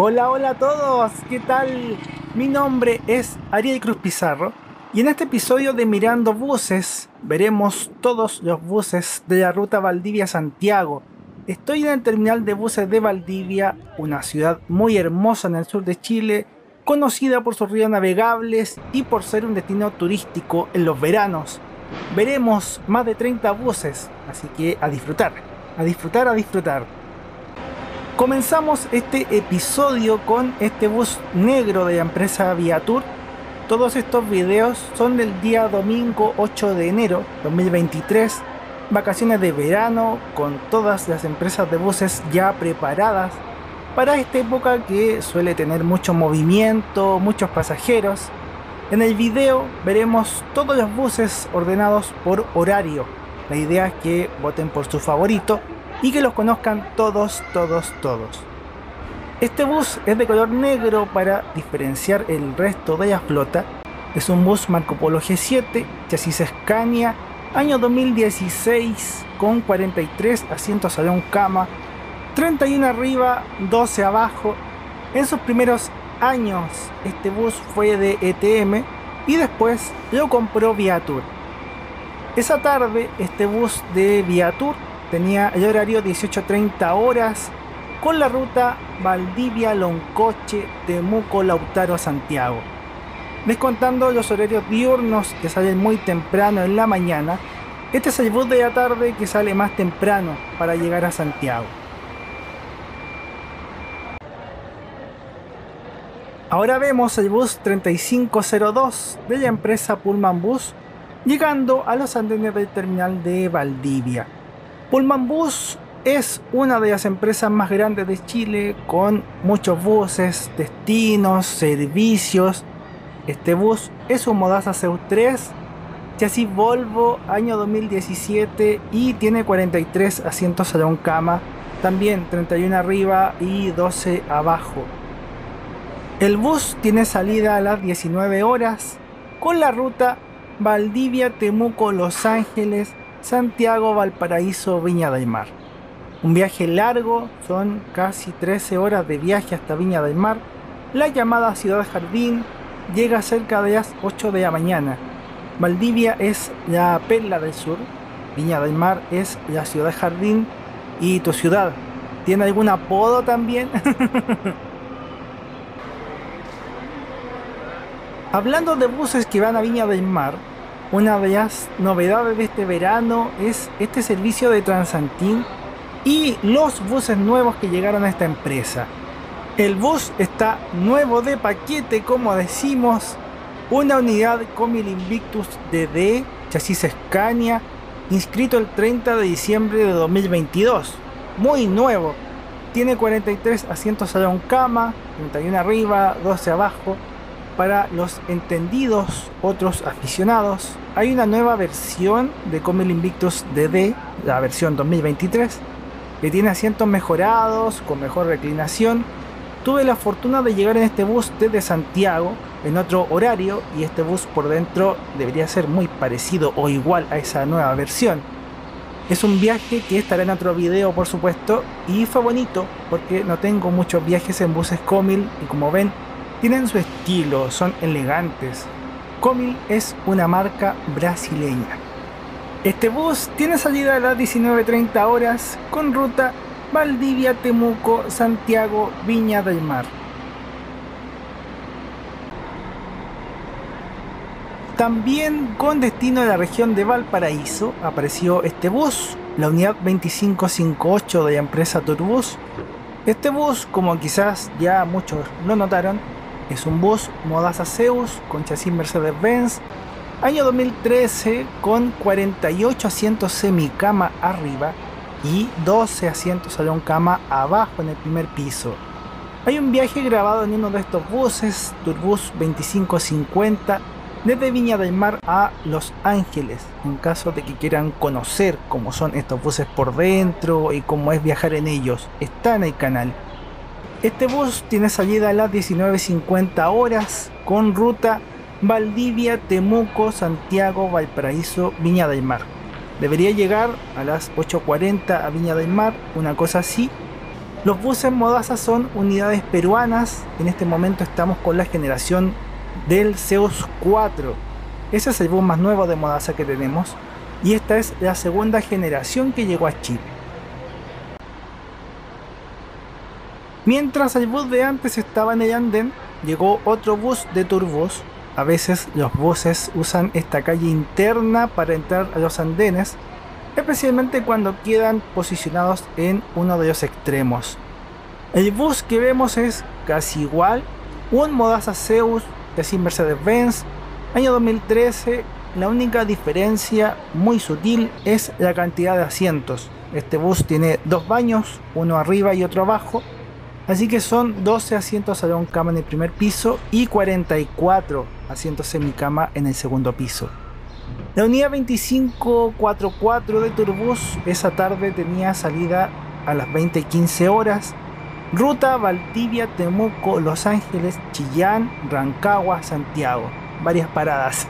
Hola, hola a todos, ¿qué tal? Mi nombre es Ariel Cruz Pizarro y en este episodio de Mirando Buses veremos todos los buses de la ruta Valdivia-Santiago. Estoy en el terminal de buses de Valdivia, una ciudad muy hermosa en el sur de Chile, conocida por sus ríos navegables y por ser un destino turístico en los veranos. Veremos más de 30 buses, así que a disfrutar, a disfrutar, a disfrutar. Comenzamos este episodio con este bus negro de la empresa ViaTur. Todos estos videos son del día domingo 8 de enero 2023, vacaciones de verano con todas las empresas de buses ya preparadas para esta época que suele tener mucho movimiento, muchos pasajeros. En el video veremos todos los buses ordenados por horario. La idea es que voten por su favorito y que los conozcan todos. Este bus es de color negro para diferenciar el resto de la flota. Es un bus Marcopolo G7, chasis Scania, año 2016, con 43 asientos salón cama, 31 arriba, 12 abajo. En sus primeros años este bus fue de ETM y después lo compró ViaTur. Esa tarde este bus de ViaTur tenía el horario 18:30 horas con la ruta Valdivia-Loncoche-Temuco-Lautaro-Santiago, descontando los horarios diurnos que salen muy temprano en la mañana. Este es el bus de la tarde que sale más temprano para llegar a Santiago. Ahora vemos el bus 3502 de la empresa Pullman Bus llegando a los andenes del terminal de Valdivia. Pullman Bus es una de las empresas más grandes de Chile, con muchos buses, destinos, servicios. Este bus es un Modasa Zeus 3, chasis Volvo, año 2017, y tiene 43 asientos salón cama, también 31 arriba y 12 abajo. El bus tiene salida a las 19 horas con la ruta Valdivia-Temuco-Los Ángeles, Santiago, Valparaíso, Viña del Mar. Un viaje largo, son casi 13 horas de viaje hasta Viña del Mar. La llamada Ciudad Jardín llega cerca de las 8 de la mañana. Valdivia es la perla del sur, Viña del Mar es la Ciudad Jardín. ¿Y tu ciudad tiene algún apodo también? Hablando de buses que van a Viña del Mar, una de las novedades de este verano es este servicio de Transantin y los buses nuevos que llegaron a esta empresa. El bus está nuevo de paquete, como decimos, una unidad Comil Invictus DD, chasis Scania, inscrito el 30 de diciembre de 2022. Muy nuevo, tiene 43 asientos salón cama, 31 arriba, 12 abajo. Para los entendidos, otros aficionados, hay una nueva versión de Comil Invictus DD, la versión 2023, que tiene asientos mejorados, con mejor reclinación. Tuve la fortuna de llegar en este bus desde Santiago, en otro horario, y este bus por dentro debería ser muy parecido o igual a esa nueva versión. Es un viaje que estará en otro video, por supuesto, y fue bonito, porque no tengo muchos viajes en buses Comil, y como ven, tienen su estilo, son elegantes. Comil es una marca brasileña. Este bus tiene salida a las 19:30 horas con ruta Valdivia, Temuco, Santiago, Viña del Mar. También con destino a la región de Valparaíso apareció este bus, la unidad 2558 de la empresa Tur Bus. Este bus, como quizás ya muchos lo notaron, es un bus Modasa Zeus con chasis Mercedes-Benz, año 2013, con 48 asientos semicama arriba y 12 asientos salón cama abajo en el primer piso. Hay un viaje grabado en uno de estos buses, Turbus 2550, desde Viña del Mar a Los Ángeles, en caso de que quieran conocer cómo son estos buses por dentro y cómo es viajar en ellos. Está en el canal. Este bus tiene salida a las 19:50 horas con ruta Valdivia, Temuco, Santiago, Valparaíso, Viña del Mar. Debería llegar a las 8:40 a Viña del Mar, una cosa así. Los buses Modasa son unidades peruanas. En este momento estamos con la generación del Zeus 4. Ese es el bus más nuevo de Modasa que tenemos. Y esta es la segunda generación que llegó a Chile. Mientras el bus de antes estaba en el andén, llegó otro bus de Tur Bus. A veces los buses usan esta calle interna para entrar a los andenes, especialmente cuando quedan posicionados en uno de los extremos. El bus que vemos es casi igual, un Modasa Zeus de Mercedes-Benz, año 2013, la única diferencia muy sutil es la cantidad de asientos. Este bus tiene dos baños, uno arriba y otro abajo, así que son 12 asientos salón cama en el primer piso y 44 asientos semicama en el segundo piso. La unidad 2544 de Tur Bus esa tarde tenía salida a las 20:15 horas, ruta Valdivia, Temuco, Los Ángeles, Chillán, Rancagua, Santiago, varias paradas,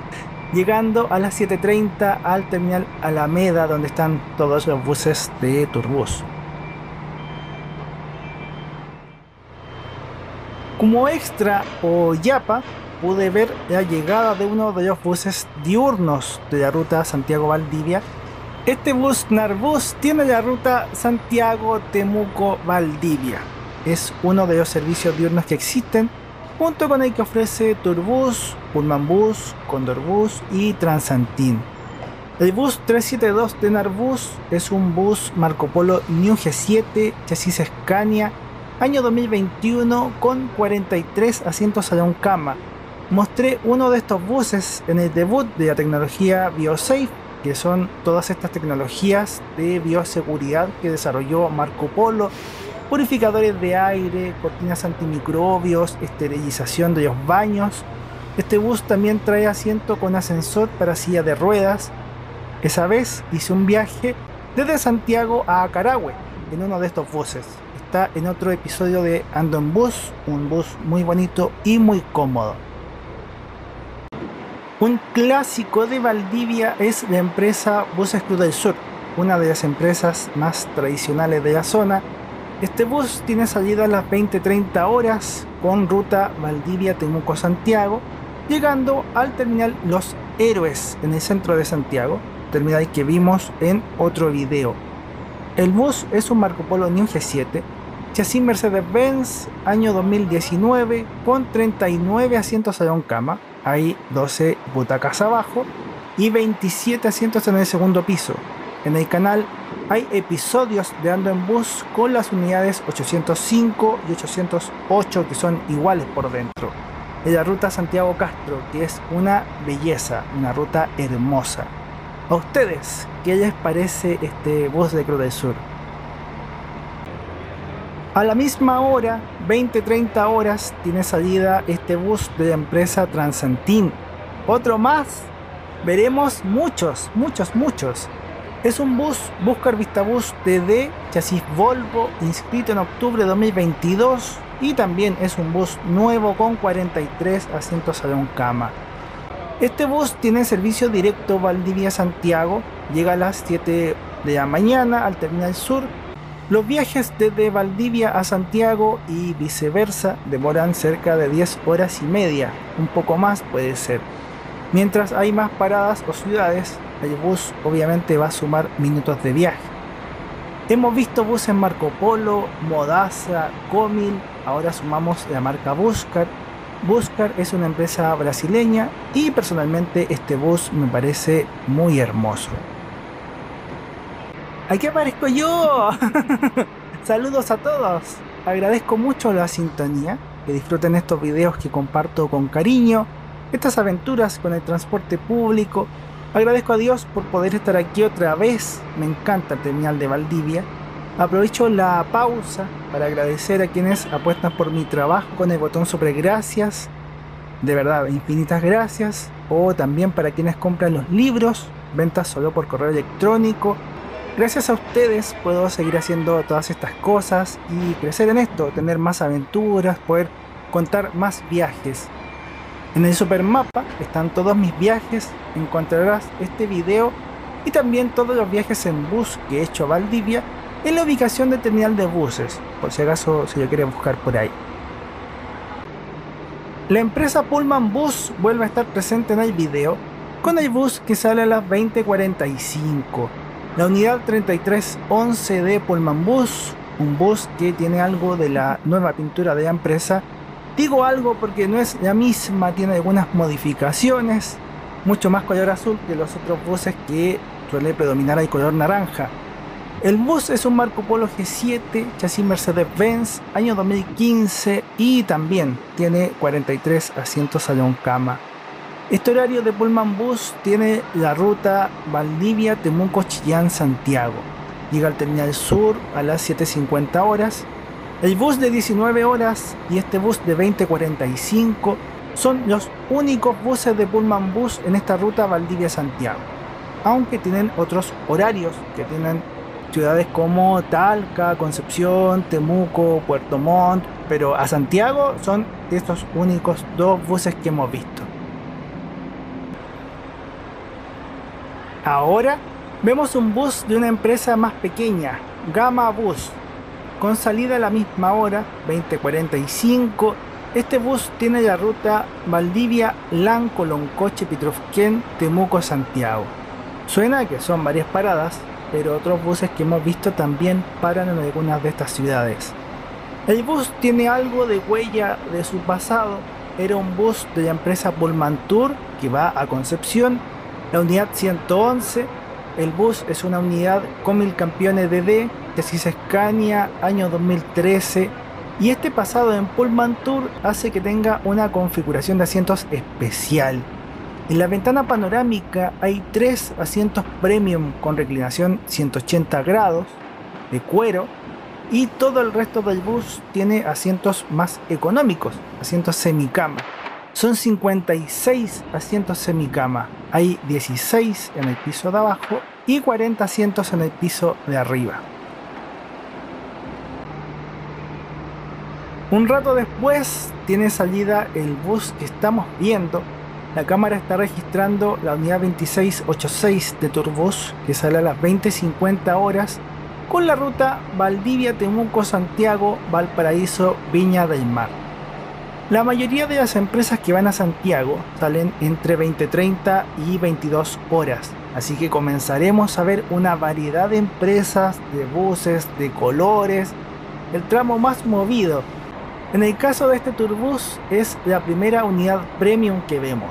llegando a las 7:30 al terminal Alameda, donde están todos los buses de Tur Bus. Como extra o yapa, pude ver la llegada de uno de los buses diurnos de la ruta Santiago-Valdivia. Este bus Narbus tiene la ruta Santiago-Temuco-Valdivia. Es uno de los servicios diurnos que existen, junto con el que ofrece Tur Bus, Pullman Bus, Cóndor Bus y Transantin. El bus 372 de Narbus es un bus Marcopolo New G7, chasis Scania, año 2021, con 43 asientos salón cama. Mostré uno de estos buses en el debut de la tecnología BioSafe, que son todas estas tecnologías de bioseguridad que desarrolló Marco Polo: purificadores de aire, cortinas antimicrobios, esterilización de los baños. Este bus también trae asiento con ascensor para silla de ruedas. Esa vez hice un viaje desde Santiago a Acarahue en uno de estos buses. Está en otro episodio de Ando en Bus, un bus muy bonito y muy cómodo. Un clásico de Valdivia es la empresa Buses Cruz del Sur, una de las empresas más tradicionales de la zona. Este bus tiene salida a las 20:30 horas con ruta Valdivia-Temuco-Santiago, llegando al terminal Los Héroes en el centro de Santiago, terminal que vimos en otro video. El bus es un Marcopolo New G7, chasis Mercedes-Benz, año 2019, con 39 asientos salón cama, hay 12 butacas abajo y 27 asientos en el segundo piso. En el canal hay episodios de Ando en Bus con las unidades 805 y 808 que son iguales por dentro. En la ruta Santiago Castro, que es una belleza, una ruta hermosa. ¿A ustedes qué les parece este bus de Cruz del Sur? A la misma hora, 20:30 horas, tiene salida este bus de la empresa Transantin. Otro más, veremos muchos. Es un bus Busscar Vissta Buss DD, chasis Volvo, inscrito en octubre de 2022, y también es un bus nuevo con 43 asientos salón cama. Este bus tiene servicio directo Valdivia-Santiago, llega a las 7 de la mañana al terminal sur. Los viajes desde Valdivia a Santiago y viceversa demoran cerca de 10 horas y media, un poco más puede ser. Mientras hay más paradas o ciudades, el bus obviamente va a sumar minutos de viaje. Hemos visto buses Marco Polo, Modasa, Comil, ahora sumamos la marca Busscar. Busscar es una empresa brasileña y personalmente este bus me parece muy hermoso. ¡Aquí aparezco yo! Saludos a todos. Agradezco mucho la sintonía, que disfruten estos videos que comparto con cariño, estas aventuras con el transporte público. Agradezco a Dios por poder estar aquí otra vez. Me encanta el terminal de Valdivia. Aprovecho la pausa para agradecer a quienes apuestan por mi trabajo con el botón sobre gracias, de verdad, infinitas gracias, o también para quienes compran los libros, ventas solo por correo electrónico. Gracias a ustedes puedo seguir haciendo todas estas cosas y crecer en esto, tener más aventuras, poder contar más viajes. En el supermapa están todos mis viajes, encontrarás este video y también todos los viajes en bus que he hecho a Valdivia, es la ubicación de terminal de buses, por si acaso se lo quieren buscar por ahí. La empresa Pullman Bus vuelve a estar presente en el video, con el bus que sale a las 20:45. La unidad 3311 de Pullman Bus, un bus que tiene algo de la nueva pintura de la empresa. Digo algo porque no es la misma, tiene algunas modificaciones, mucho más color azul que los otros buses que suele predominar el color naranja. El bus es un Marcopolo G7, chasis Mercedes-Benz, año 2015 y también tiene 43 asientos salón cama. Este horario de Pullman Bus tiene la ruta Valdivia-Temuco-Chillán-Santiago. Llega al terminal sur a las 7:50 horas. El bus de 19 horas y este bus de 20:45 son los únicos buses de Pullman Bus en esta ruta Valdivia-Santiago. Aunque tienen otros horarios que tienen ciudades como Talca, Concepción, Temuco, Puerto Montt, pero a Santiago son estos únicos dos buses que hemos visto. Ahora vemos un bus de una empresa más pequeña, Gama Bus, con salida a la misma hora, 20:45. Este bus tiene la ruta Valdivia-Lancoloncoche-Pitrofquén-Temuco-Santiago. Suena que son varias paradas, pero otros buses que hemos visto también paran en algunas de estas ciudades. El bus tiene algo de huella de su pasado, era un bus de la empresa Pullman Tour que va a Concepción. La unidad 111, el bus es una unidad Comil Campione DD, chasis Scania, año 2013, y este pasado en Pullman Tour hace que tenga una configuración de asientos especial. En la ventana panorámica hay 3 asientos premium con reclinación 180 grados de cuero y todo el resto del bus tiene asientos más económicos, asientos semicama. Son 56 asientos semicama, hay 16 en el piso de abajo y 40 asientos en el piso de arriba. Un rato después tiene salida el bus que estamos viendo, la cámara está registrando la unidad 2686 de Tur Bus que sale a las 20:50 horas con la ruta Valdivia-Temuco-Santiago, Valparaíso-Viña del Mar. La mayoría de las empresas que van a Santiago salen entre 20:30 y 22 horas, así que comenzaremos a ver una variedad de empresas, de buses, de colores, el tramo más movido. En el caso de este Tur Bus es la primera unidad premium que vemos.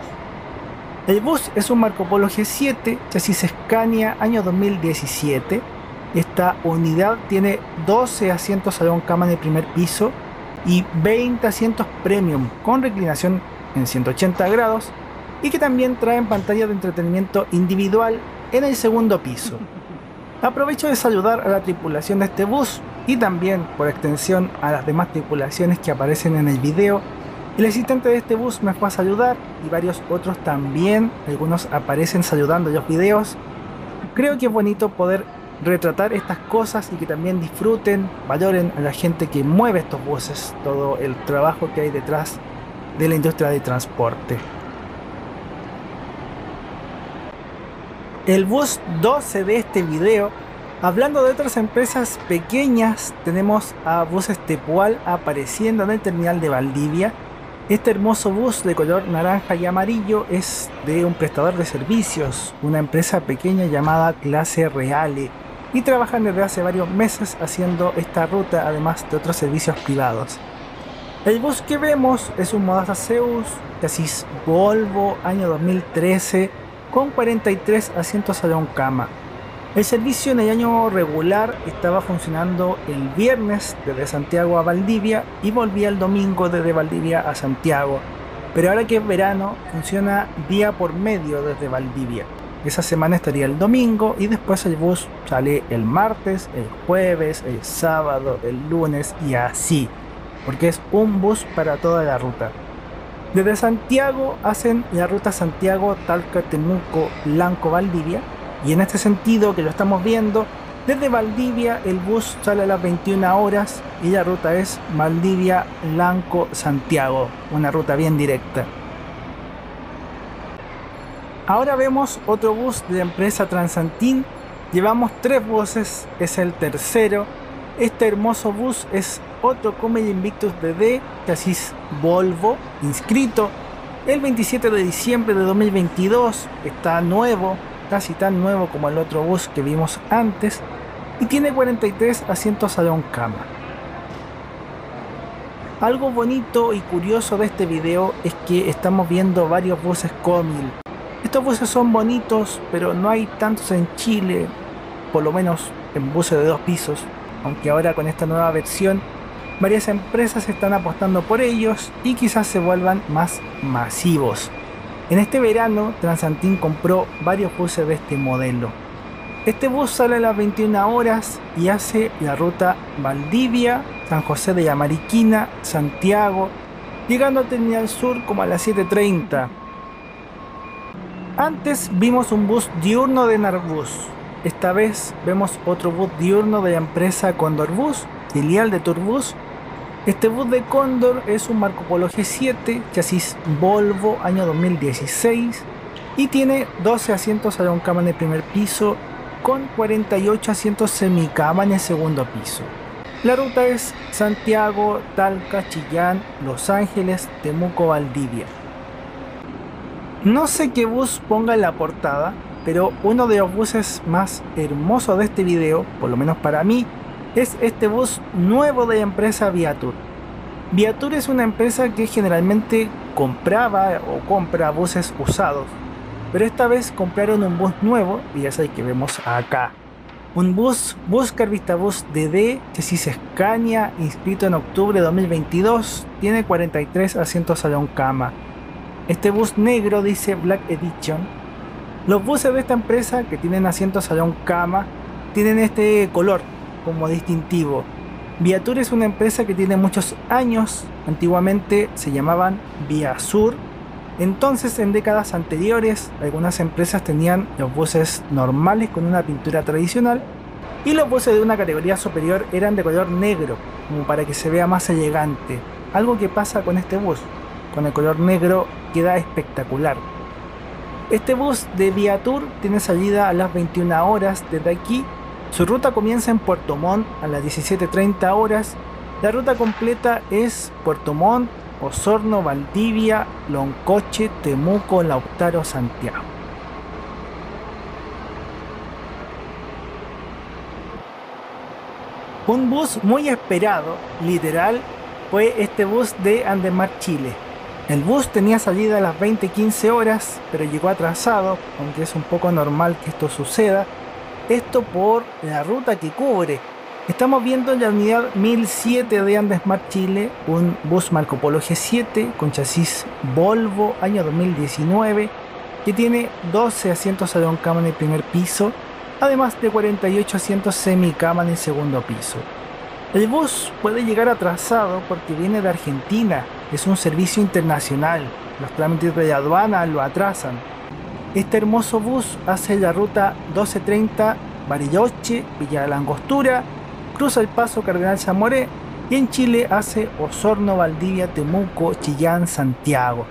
El bus es un Marcopolo G7, chasis Scania, año 2017. Esta unidad tiene 12 asientos salón cama en el primer piso y 20 asientos premium con reclinación en 180 grados y que también traen pantalla de entretenimiento individual en el segundo piso. Aprovecho de saludar a la tripulación de este bus y también por extensión a las demás tripulaciones que aparecen en el video. El asistente de este bus me fue a saludar y varios otros también, algunos aparecen saludando en los videos. Creo que es bonito poder retratar estas cosas y que también disfruten, valoren a la gente que mueve estos buses, todo el trabajo que hay detrás de la industria de transporte. El bus 12 de este video, hablando de otras empresas pequeñas, tenemos a Buses Tepual apareciendo en el terminal de Valdivia. Este hermoso bus de color naranja y amarillo es de un prestador de servicios, una empresa pequeña llamada Clase Reale, y trabajan desde hace varios meses haciendo esta ruta además de otros servicios privados. El bus que vemos es un Modasa Zeus, chasis Volvo, año 2013, con 43 asientos salón cama. El servicio en el año regular estaba funcionando el viernes desde Santiago a Valdivia y volvía el domingo desde Valdivia a Santiago, pero ahora que es verano funciona día por medio desde Valdivia. Esa semana estaría el domingo y después el bus sale el martes, el jueves, el sábado, el lunes y así, porque es un bus para toda la ruta. Desde Santiago hacen la ruta Santiago-Talca-Temuco-Lanco-Valdivia y en este sentido que lo estamos viendo, desde Valdivia el bus sale a las 21 horas y la ruta es Valdivia-Lanco-Santiago, una ruta bien directa. Ahora vemos otro bus de la empresa Transantin, Llevamos 3 buses, es el tercero. Este hermoso bus es otro Comil Invictus DD, chasis Volvo, inscrito el 27 de diciembre de 2022. Está nuevo, casi tan nuevo como el otro bus que vimos antes, y tiene 43 asientos salón cama. Algo bonito y curioso de este video es que estamos viendo varios buses Comil. Estos buses son bonitos, pero no hay tantos en Chile, por lo menos en buses de 2 pisos, aunque ahora con esta nueva versión varias empresas están apostando por ellos y quizás se vuelvan más masivos. En este verano Transantin compró varios buses de este modelo. Este bus sale a las 21 horas y hace la ruta Valdivia, San José de Yamariquina, Santiago, llegando a Terminal Sur como a las 7:30. Antes vimos un bus diurno de Narbus. Esta vez vemos otro bus diurno de la empresa Cóndor Bus, filial de Tur Bus. Este bus de Cóndor es un Marcopolo G7, chasis Volvo, año 2016, y tiene 12 asientos salón cama en el primer piso, con 48 asientos semicama en el segundo piso. La ruta es Santiago, Talca, Chillán, Los Ángeles, Temuco, Valdivia. No sé qué bus ponga en la portada, pero uno de los buses más hermosos de este video, por lo menos para mí, es este bus nuevo de la empresa ViaTur. ViaTur es una empresa que generalmente compraba o compra buses usados, pero esta vez compraron un bus nuevo, y es el que vemos acá. Un bus Busscar Vissta Buss DD, chasis Scania, inscrito en octubre de 2022, tiene 43 asientos salón cama. Este bus negro dice Black Edition. Los buses de esta empresa que tienen asientos salón cama tienen este color como distintivo. ViaTur es una empresa que tiene muchos años, antiguamente se llamaban ViaSur. Entonces, en décadas anteriores, algunas empresas tenían los buses normales con una pintura tradicional y los buses de una categoría superior eran de color negro, como para que se vea más elegante. Algo que pasa con este bus, con el color negro queda espectacular. Este bus de ViaTur tiene salida a las 21 horas desde aquí. Su ruta comienza en Puerto Montt a las 17:30 horas. La ruta completa es Puerto Montt, Osorno, Valdivia, Loncoche, Temuco, Lautaro, Santiago. Un bus muy esperado, literal, fue este bus de Andesmar Chile. El bus tenía salida a las 20:15 horas, pero llegó atrasado, aunque es un poco normal que esto suceda. Esto por la ruta que cubre. Estamos viendo la unidad 1007 de Andesmar Chile, un bus Marcopolo G7 con chasis Volvo, año 2019, que tiene 12 asientos salón cama en el primer piso, además de 48 asientos semicama en el segundo piso. El bus puede llegar atrasado porque viene de Argentina, es un servicio internacional, los trámites de la aduana lo atrasan. Este hermoso bus hace la ruta 12:30 Bariloche, Villa de la Angostura, cruza el paso Cardenal Zamoré y en Chile hace Osorno, Valdivia, Temuco, Chillán, Santiago.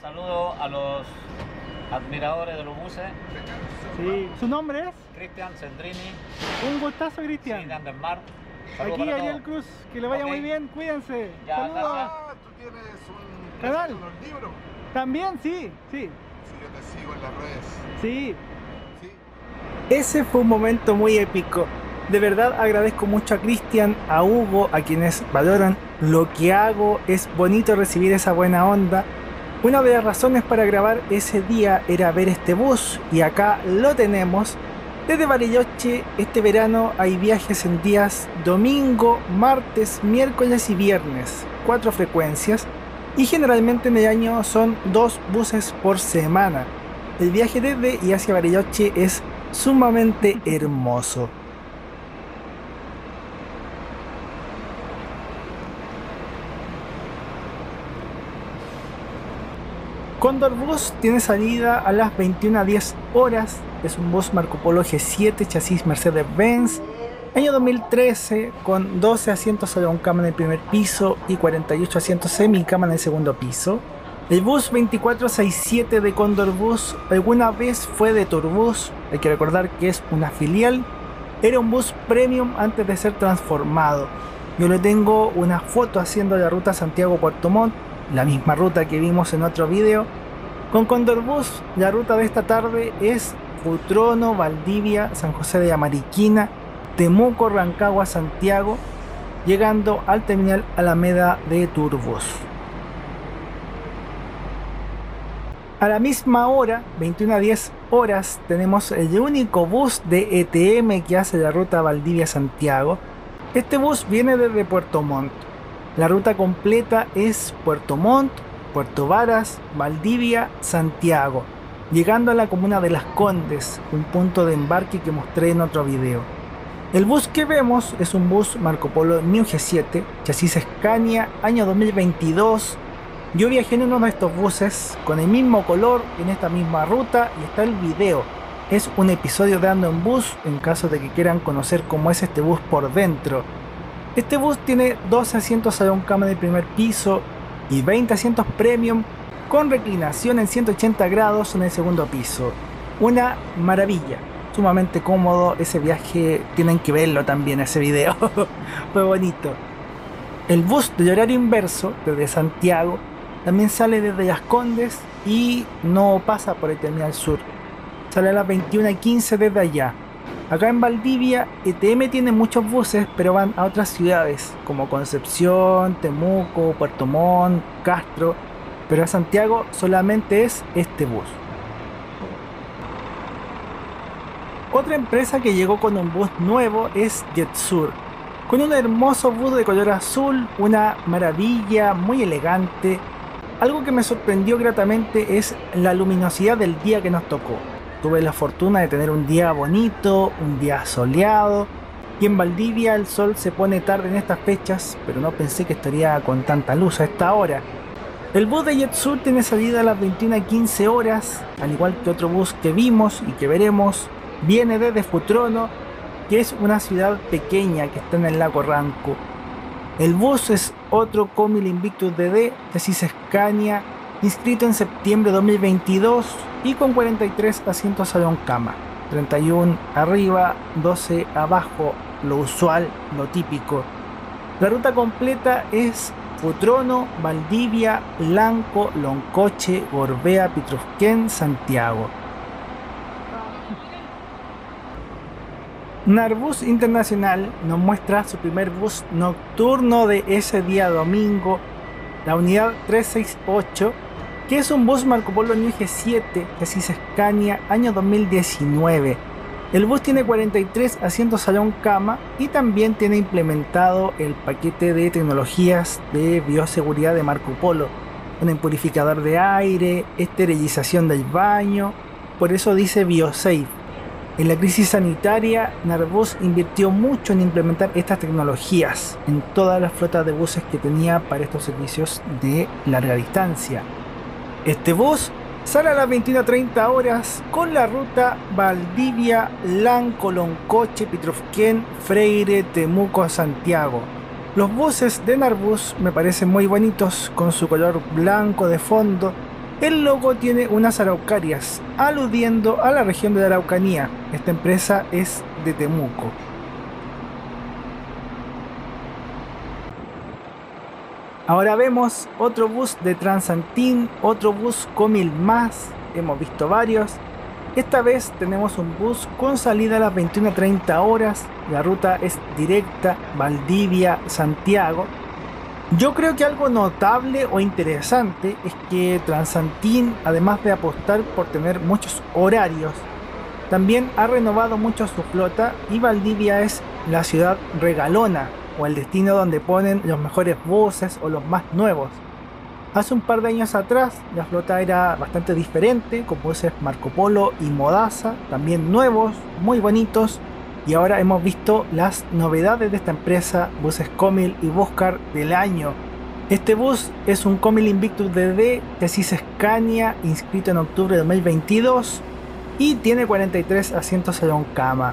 Saludo a los admiradores de los buses. Sí. ¿Su nombre es? Cristian Sendrini. Un gustazo, Cristian. Sí, de Andesmar. Aquí Ariel Cruz, que le vaya muy bien, cuídense. Ya, saludos. Ah, tú tienes un canal. ¿Libro? También, sí, sí. Sí, yo te sigo en las redes. Sí. Sí. Ese fue un momento muy épico. De verdad agradezco mucho a Cristian, a Hugo, a quienes valoran lo que hago. Es bonito recibir esa buena onda. Una de las razones para grabar ese día era ver este bus y acá lo tenemos. Desde Bariloche este verano hay viajes en días domingo, martes, miércoles y viernes. 4 frecuencias y generalmente en el año son 2 buses por semana. El viaje desde y hacia Bariloche es sumamente hermoso. Cóndor Bus tiene salida a las 21:10 horas, es un bus Marcopolo G7 chasis Mercedes-Benz, año 2013, con 12 asientos salón cama en el primer piso y 48 asientos semicama en el segundo piso. El bus 2467 de Cóndor Bus alguna vez fue de Tur Bus, hay que recordar que es una filial. Era un bus premium antes de ser transformado. Yo le tengo una foto haciendo la ruta Santiago-Puerto Montt, la misma ruta que vimos en otro video. Con Cóndor Bus, la ruta de esta tarde es Futrono, Valdivia, San José de la Mariquina, Temuco, Rancagua, Santiago, llegando al terminal Alameda de Tur Bus. A la misma hora, 21:10 horas, tenemos el único bus de ETM que hace la ruta Valdivia-Santiago. Este bus viene desde Puerto Montt. La ruta completa es Puerto Montt, Puerto Varas, Valdivia, Santiago, llegando a la comuna de Las Condes, un punto de embarque que mostré en otro video. El bus que vemos es un bus Marcopolo New G7, chasis Scania, año 2022. Yo viajé en uno de estos buses con el mismo color en esta misma ruta y está el video. Es un episodio de Ando en Bus en caso de que quieran conocer cómo es este bus por dentro. Este bus tiene 12 asientos salón cama de primer piso y 20 asientos premium con reclinación en 180 grados en el segundo piso. Una maravilla, sumamente cómodo ese viaje, tienen que verlo también ese video, fue bonito. El bus de horario inverso desde Santiago también sale desde Las Condes y no pasa por el terminal sur. Sale a las 21:15 desde allá. Acá en Valdivia, ETM tiene muchos buses, pero van a otras ciudades como Concepción, Temuco, Puerto Montt, Castro. Pero a Santiago solamente es este bus. Otra empresa que llegó con un bus nuevo es JetSur, con un hermoso bus de color azul, una maravilla, muy elegante. Algo que me sorprendió gratamente es la luminosidad del día que nos tocó. Tuve la fortuna de tener un día bonito, un día soleado, y en Valdivia el sol se pone tarde en estas fechas, pero no pensé que estaría con tanta luz a esta hora. El bus de JetSur tiene salida a las 21:15 horas, al igual que otro bus que vimos y que veremos, viene desde Futrono, que es una ciudad pequeña que está en el lago Ranco. El bus es otro Comil Invictus DD, chasis Scania, inscrito en septiembre de 2022 y con 43 asientos salón cama, 31 arriba, 12 abajo, lo usual, lo típico. La ruta completa es Futrono, Valdivia, Lanco, Loncoche, Gorbea, Pitrufquén, Santiago. Narbus Internacional nos muestra su primer bus nocturno de ese día domingo, la unidad 368, que es un bus Marcopolo New G7, chasis Scania, año 2019. El bus tiene 43 asientos salón cama y también tiene implementado el paquete de tecnologías de bioseguridad de Marcopolo, un purificador de aire, esterilización del baño, por eso dice BioSafe. En la crisis sanitaria, Narbus invirtió mucho en implementar estas tecnologías en todas las flotas de buses que tenía para estos servicios de larga distancia. Este bus sale a las 21:30 horas con la ruta Valdivia, Lanco, Loncoche, Pitrufquén, Freire, Temuco, Santiago. Los buses de Narbus me parecen muy bonitos con su color blanco de fondo. El logo tiene unas araucarias, aludiendo a la región de la Araucanía. Esta empresa es de Temuco. Ahora vemos otro bus de Transantin, otro bus Comil más, hemos visto varios. Esta vez tenemos un bus con salida a las 21:30 horas, la ruta es directa Valdivia-Santiago. Yo creo que algo notable o interesante es que Transantin, además de apostar por tener muchos horarios, también ha renovado mucho su flota y Valdivia es la ciudad regalona o el destino donde ponen los mejores buses o los más nuevos. Hace un par de años atrás la flota era bastante diferente, con buses Marcopolo y Modasa, también nuevos, muy bonitos. Y ahora hemos visto las novedades de esta empresa, buses Comil y Busscar del año. Este bus es un Comil Invictus DD, chasis Scania, inscrito en octubre de 2022 y tiene 43 asientos salón cama.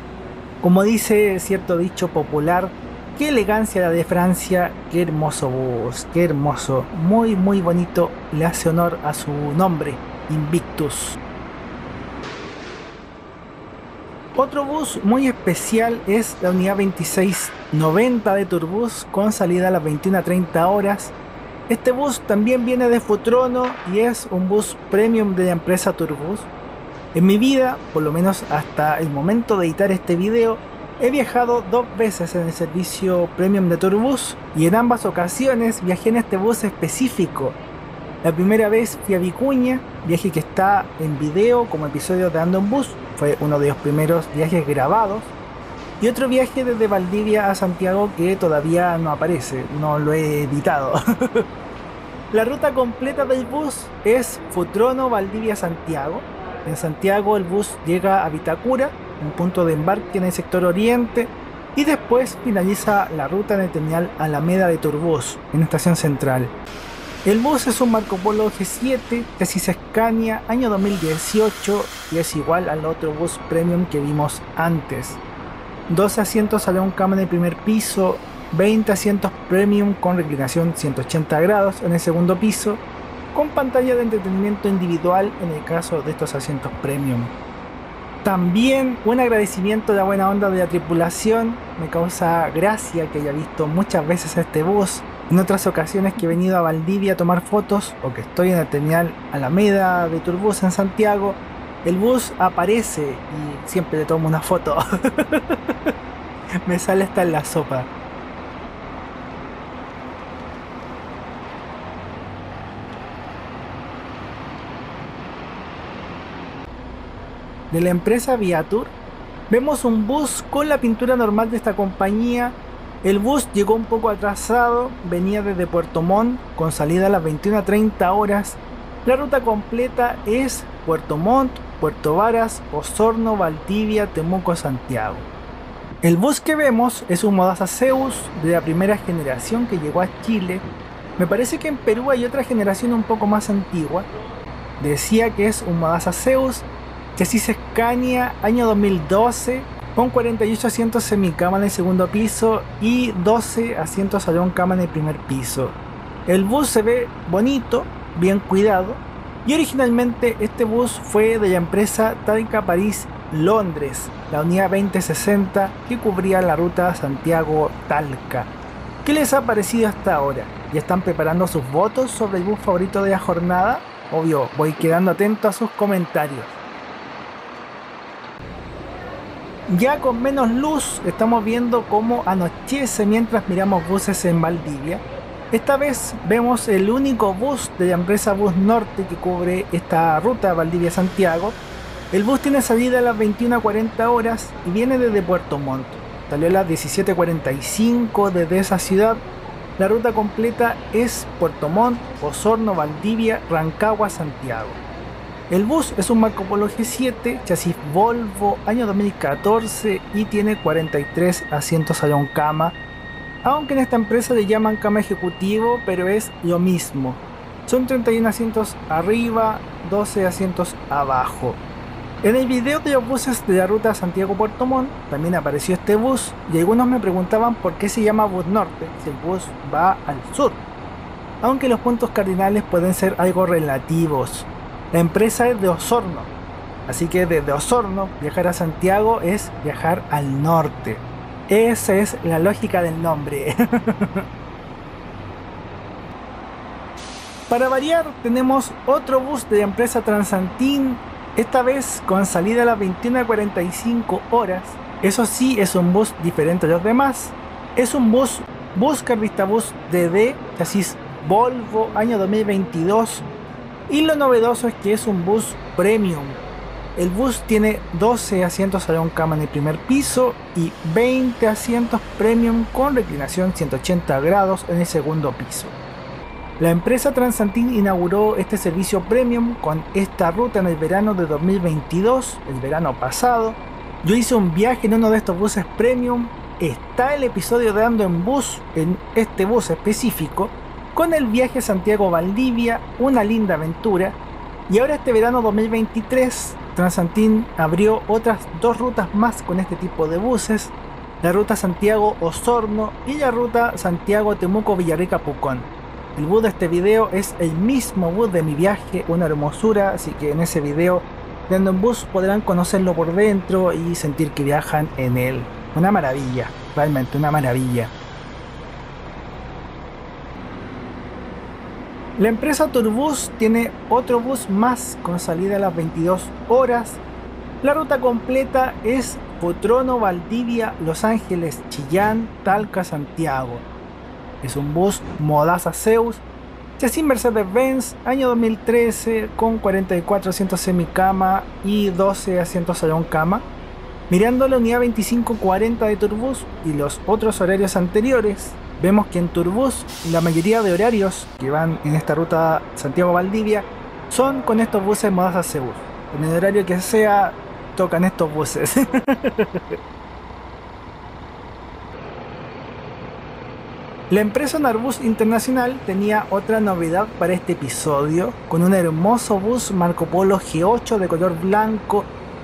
Como dice cierto dicho popular, Qué elegancia la de Francia, qué hermoso bus, qué hermoso, muy muy bonito, le hace honor a su nombre, Invictus. Otro bus muy especial es la unidad 2690 de Tur Bus con salida a las 21:30 horas. Este bus también viene de Futrono y es un bus premium de la empresa Tur Bus. En mi vida, por lo menos hasta el momento de editar este video, he viajado dos veces en el servicio premium de Tur Bus y en ambas ocasiones viajé en este bus específico. La primera vez fui a Vicuña, viaje que está en video como episodio de Ando en Bus, fue uno de los primeros viajes grabados, y otro viaje desde Valdivia a Santiago que todavía no aparece, no lo he editado. La ruta completa del bus es Futrono, Valdivia, Santiago. En Santiago el bus llega a Vitacura, un punto de embarque en el sector oriente, y después finaliza la ruta en el terminal Alameda de Tur Bus, en la estación central. El bus es un Marcopolo G7, chasis Scania, año 2018, y es igual al otro bus premium que vimos antes. 12 asientos salón cama en el primer piso, 20 asientos premium con reclinación 180 grados en el segundo piso, con pantalla de entretenimiento individual en el caso de estos asientos premium. También un agradecimiento a la buena onda de la tripulación, me causa gracia que haya visto muchas veces este bus. En otras ocasiones que he venido a Valdivia a tomar fotos o que estoy en el terminal Alameda de Tur Bus en Santiago, el bus aparece y siempre le tomo una foto. Me sale hasta en la sopa. De la empresa ViaTur vemos un bus con la pintura normal de esta compañía. El bus llegó un poco atrasado, venía desde Puerto Montt con salida a las 21:30 horas. La ruta completa es Puerto Montt, Puerto Varas, Osorno, Valdivia, Temuco, Santiago. El bus que vemos es un Modasa Zeus de la primera generación que llegó a Chile. Me parece que en Perú hay otra generación un poco más antigua. Decía que es un Modasa Zeus, chasis Scania, año 2012. Con 48 asientos semicama en el segundo piso y 12 asientos salón cama en el primer piso. El bus se ve bonito, bien cuidado, y originalmente este bus fue de la empresa Talca París Londres, la unidad 2060 que cubría la ruta Santiago-Talca. ¿Qué les ha parecido hasta ahora? ¿Ya están preparando sus votos sobre el bus favorito de la jornada? Obvio, voy quedando atento a sus comentarios. Ya con menos luz estamos viendo cómo anochece mientras miramos buses en Valdivia. Esta vez vemos el único bus de la empresa Bus Norte que cubre esta ruta Valdivia-Santiago. El bus tiene salida a las 21:40 horas y viene desde Puerto Montt. Salió a las 17:45 desde esa ciudad. La ruta completa es Puerto Montt, Osorno, Valdivia, Rancagua, Santiago. El bus es un Marcopolo G7, chasis Volvo, año 2014 y tiene 43 asientos salón cama, aunque en esta empresa le llaman cama ejecutivo, pero es lo mismo. Son 31 asientos arriba, 12 asientos abajo. En el video de los buses de la ruta Santiago-Puerto Montt también apareció este bus y algunos me preguntaban por qué se llama Bus Norte, si el bus va al sur. Aunque los puntos cardinales pueden ser algo relativos. La empresa es de Osorno, así que desde Osorno viajar a Santiago es viajar al norte. Esa es la lógica del nombre. Para variar tenemos otro bus de la empresa Transantin, esta vez con salida a las 21:45 horas. Eso sí, es un bus diferente a los demás. Es un bus Busscar Vissta Buss DD, chasis Volvo, año 2022. Y lo novedoso es que es un bus premium. El bus tiene 12 asientos salón cama en el primer piso y 20 asientos premium con reclinación 180 grados en el segundo piso. La empresa Transantin inauguró este servicio premium con esta ruta en el verano de 2022, el verano pasado. Yo hice un viaje en uno de estos buses premium. Está el episodio de Ando en Bus, en este bus específico, con el viaje Santiago-Valdivia, una linda aventura. Y ahora este verano 2023, Transantin abrió otras dos rutas más con este tipo de buses. la ruta Santiago-Osorno y la ruta Santiago-Temuco-Villarrica-Pucón. El bus de este video es el mismo bus de mi viaje, una hermosura, así que en ese video de Ando en Bus podrán conocerlo por dentro y sentir que viajan en él. Una maravilla, realmente una maravilla. La empresa Tur Bus tiene otro bus más con salida a las 22 horas. La ruta completa es Futrono, Valdivia, Los Ángeles, Chillán, Talca, Santiago. Es un bus Modasa Zeus, chasis Mercedes-Benz, año 2013, con 44 asientos semicama y 12 asientos salón cama. Mirando la unidad 2540 de Tur Bus y los otros horarios anteriores, vemos que en Tur Bus la mayoría de horarios que van en esta ruta Santiago-Valdivia son con estos buses Modasa Zeus. En el horario que sea, tocan estos buses. La empresa Narbus Internacional tenía otra novedad para este episodio, con un hermoso bus Marcopolo G8 de color blanco.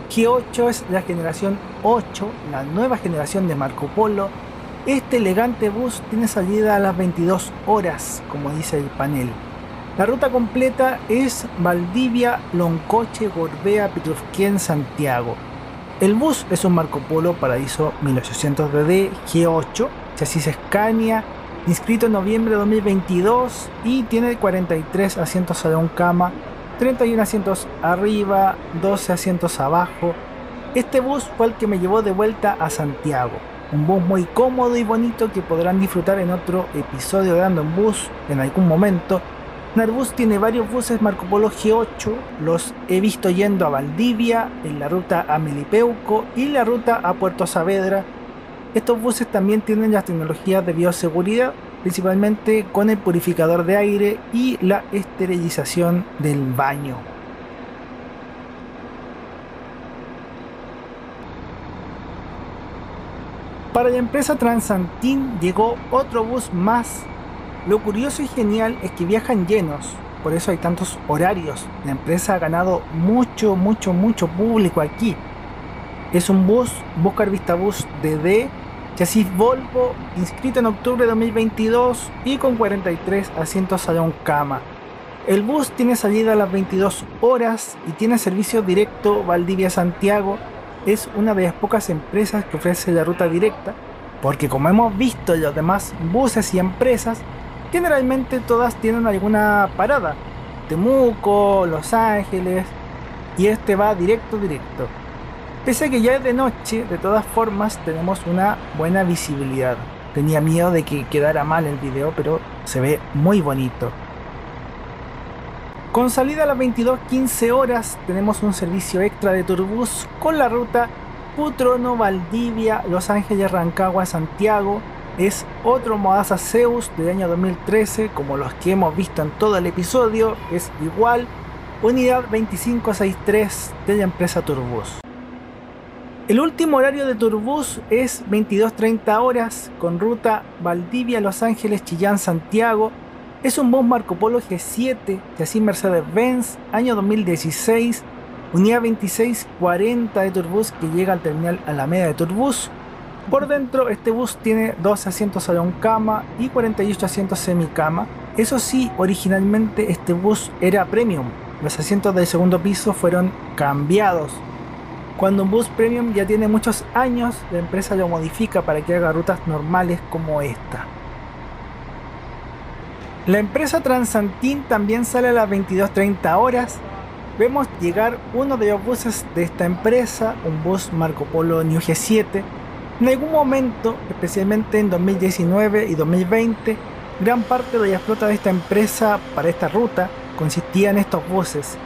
G8 es la generación 8, la nueva generación de Marcopolo. Este elegante bus tiene salida a las 22 horas, como dice el panel. La ruta completa es Valdivia, Loncoche, Gorbea, Pitrufquén, Santiago. El bus es un Marcopolo Paradiso 1800 DD G8, chasis Scania, inscrito en noviembre de 2022 y tiene 43 asientos salón cama, 31 asientos arriba, 12 asientos abajo. Este bus fue el que me llevó de vuelta a Santiago. Un bus muy cómodo y bonito que podrán disfrutar en otro episodio de Ando en Bus en algún momento. Narbus tiene varios buses Marcopolo G8, los he visto yendo a Valdivia, en la ruta a Melipeuco y la ruta a Puerto Saavedra. Estos buses también tienen las tecnologías de bioseguridad, principalmente con el purificador de aire y la esterilización del baño. Para la empresa Transantin llegó otro bus más. Lo curioso y genial es que viajan llenos, por eso hay tantos horarios. La empresa ha ganado mucho público aquí. Es un bus Busscar Vissta Buss DD, chasis Volvo, inscrito en octubre de 2022 y con 43 asientos salón cama. El bus tiene salida a las 22 horas y tiene servicio directo Valdivia-Santiago. Es una de las pocas empresas que ofrece la ruta directa, porque como hemos visto en los demás buses y empresas, generalmente todas tienen alguna parada, Temuco, Los Ángeles, y este va directo. Pese a que ya es de noche, de todas formas tenemos una buena visibilidad. Tenía miedo de que quedara mal el video, pero se ve muy bonito. Con salida a las 22:15 horas tenemos un servicio extra de Tur Bus con la ruta Putrono, Valdivia, Los Ángeles, Rancagua, Santiago. Es otro Modasa Zeus del año 2013, como los que hemos visto en todo el episodio, es igual, unidad 2563 de la empresa Tur Bus. El último horario de Tur Bus es 22:30 horas con ruta Valdivia, Los Ángeles, Chillán, Santiago. Es un bus Marcopolo G7, chasis Mercedes-Benz, año 2016, unidad 2640 de Tur Bus que llega al terminal Alameda de Tur Bus. Por dentro, este bus tiene 12 asientos salón cama y 48 asientos semicama. Eso sí, originalmente este bus era premium. Los asientos del segundo piso fueron cambiados. Cuando un bus premium ya tiene muchos años, la empresa lo modifica para que haga rutas normales como esta. La empresa Transantin también sale a las 22:30 horas. Vemos llegar uno de los buses de esta empresa, un bus Marcopolo New G7. En algún momento, especialmente en 2019 y 2020, gran parte de la flota de esta empresa para esta ruta consistía en estos buses.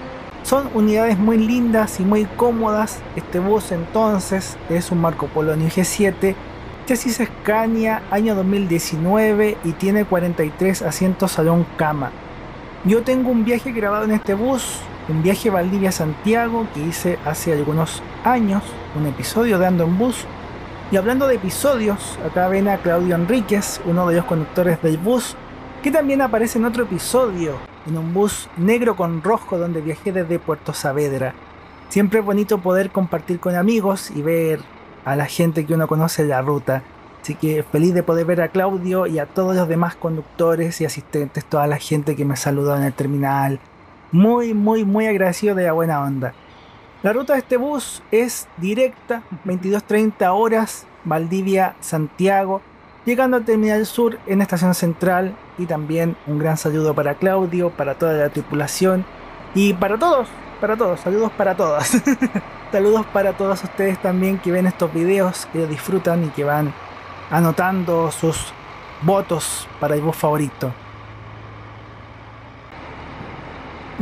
Son unidades muy lindas y muy cómodas. Este bus entonces es un Marcopolo New G7, chasis Scania, año 2019 y tiene 43 asientos salón cama. Yo tengo un viaje grabado en este bus, un viaje Valdivia-Santiago que hice hace algunos años, un episodio de Ando en Bus. Y hablando de episodios, acá ven a Claudio Enríquez, uno de los conductores del bus, que también aparece en otro episodio, en un bus negro con rojo donde viajé desde Puerto Saavedra. Siempre es bonito poder compartir con amigos y ver a la gente que uno conoce en la ruta. Así que feliz de poder ver a Claudio y a todos los demás conductores y asistentes, toda la gente que me saludó en el terminal. Muy agradecido de la buena onda. La ruta de este bus es directa, 22:30 horas, Valdivia-Santiago, llegando al Terminal Sur en Estación Central. Y también un gran saludo para Claudio, para toda la tripulación y para todos, saludos para todas. Saludos para todos ustedes también que ven estos videos, que los disfrutan y que van anotando sus votos para el bus favorito.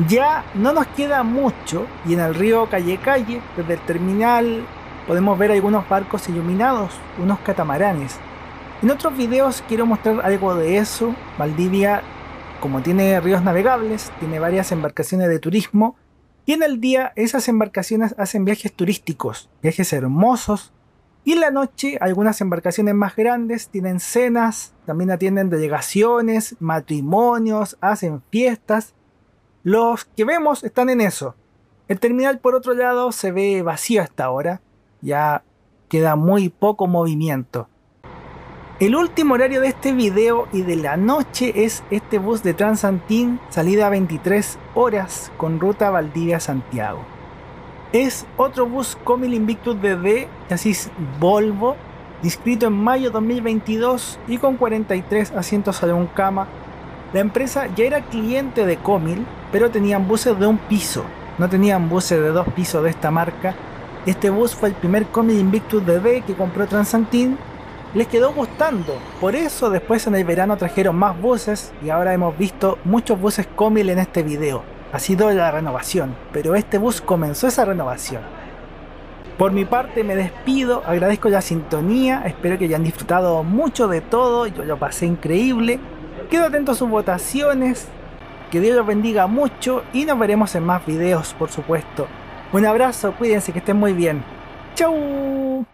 Ya no nos queda mucho y en el río Calle, desde el terminal podemos ver algunos barcos iluminados, unos catamaranes. En otros videos quiero mostrar algo de eso. Valdivia, como tiene ríos navegables, tiene varias embarcaciones de turismo y en el día esas embarcaciones hacen viajes turísticos, viajes hermosos. Y en la noche algunas embarcaciones más grandes tienen cenas, también atienden delegaciones, matrimonios, hacen fiestas. Los que vemos están en eso. El terminal por otro lado se ve vacío hasta ahora, ya queda muy poco movimiento. El último horario de este video y de la noche es este bus de Transantin, salida a 23 horas con ruta Valdivia-Santiago. Es otro bus Comil Invictus DD, chasis Volvo, inscrito en mayo 2022 y con 43 asientos salón cama. La empresa ya era cliente de Comil, pero tenían buses de un piso, no tenían buses de dos pisos de esta marca. Este bus fue el primer Comil Invictus DD que compró Transantin, les quedó gustando, por eso después en el verano trajeron más buses y ahora hemos visto muchos buses Comil en este video. Ha sido la renovación, pero este bus comenzó esa renovación. Por mi parte me despido, agradezco la sintonía, espero que hayan disfrutado mucho de todo, yo lo pasé increíble. Quedo atento a sus votaciones, que Dios los bendiga mucho y nos veremos en más videos por supuesto. Un abrazo, cuídense, que estén muy bien. ¡Chau!